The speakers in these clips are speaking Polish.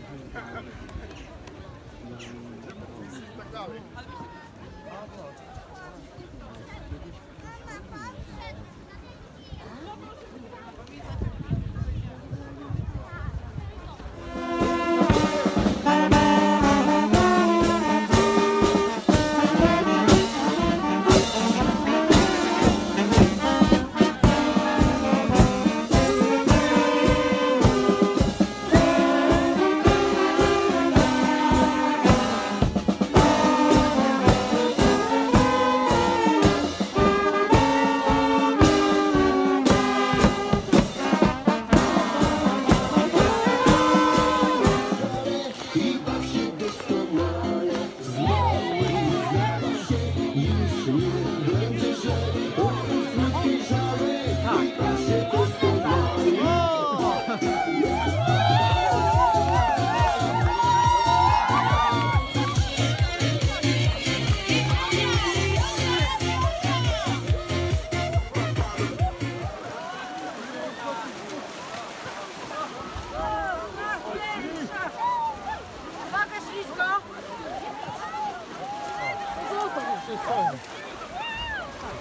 i tak dalej.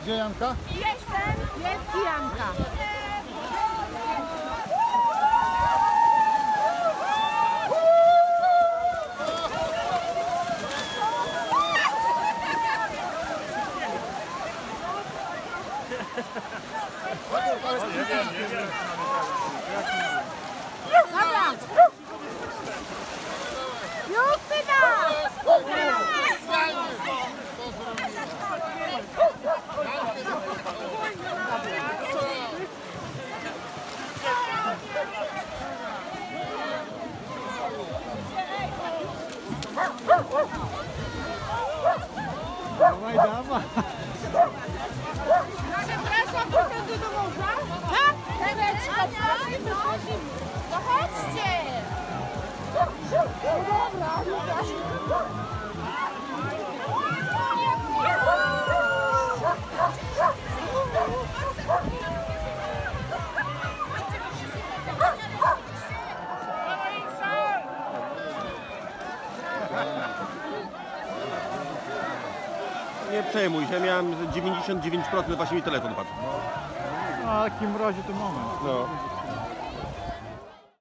Gdzie Janka? Jest Janka. Dawaj, dawaj. Zapraszam do mąża. Tak? No chodźcie. Nie przejmuj się, miałem 99%, właśnie mi telefon padł. No, w takim razie to moment. No.